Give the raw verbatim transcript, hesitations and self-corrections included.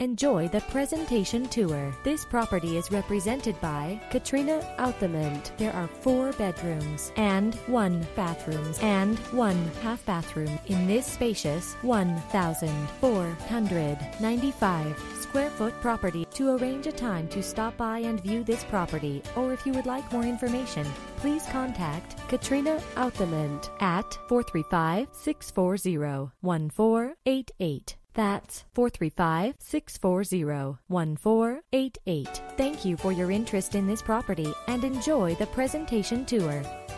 Enjoy the presentation tour. This property is represented by Katrina Authement. There are four bedrooms and one bathrooms and one half bathroom in this spacious one thousand four hundred ninety-five square foot property. To arrange a time to stop by and view this property, or if you would like more information, please contact Katrina Authement at four three five, six four zero, one four eight eight. That's four three five, six four zero, one four eight eight. Thank you for your interest in this property and enjoy the presentation tour.